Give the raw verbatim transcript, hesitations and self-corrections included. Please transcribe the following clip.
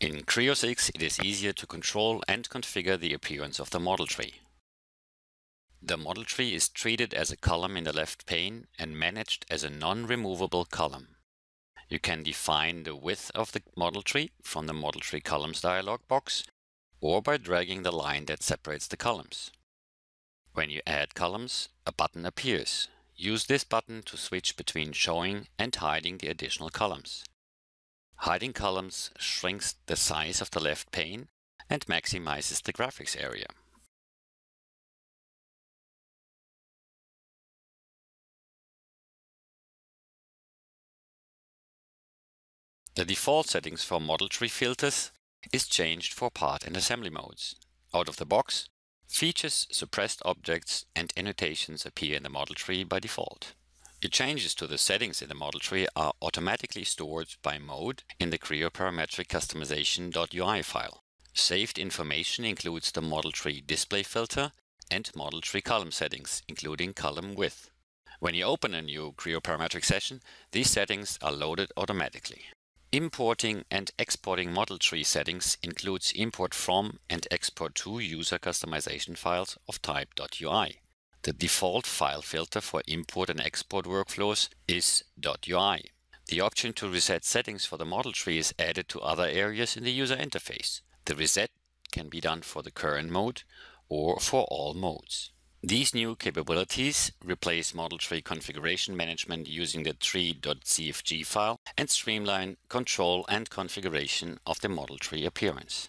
In Creo six, it is easier to control and configure the appearance of the model tree. The model tree is treated as a column in the left pane and managed as a non-removable column. You can define the width of the model tree from the Model Tree Columns dialog box or by dragging the line that separates the columns. When you add columns, a button appears. Use this button to switch between showing and hiding the additional columns. Hiding columns shrinks the size of the left pane and maximizes the graphics area. The default settings for model tree filters is changed for part and assembly modes. Out of the box, features, suppressed objects, and annotations appear in the model tree by default. Your changes to the settings in the model tree are automatically stored by mode in the Creo Parametric Customization dot U I file. Saved information includes the model tree display filter and model tree column settings, including column width. When you open a new Creo Parametric session, these settings are loaded automatically. Importing and exporting model tree settings includes import from and export to user customization files of type .ui. The default file filter for import and export workflows is .ui. The option to reset settings for the model tree is added to other areas in the user interface. The reset can be done for the current mode or for all modes. These new capabilities replace model tree configuration management using the tree dot C F G file and streamline control and configuration of the model tree appearance.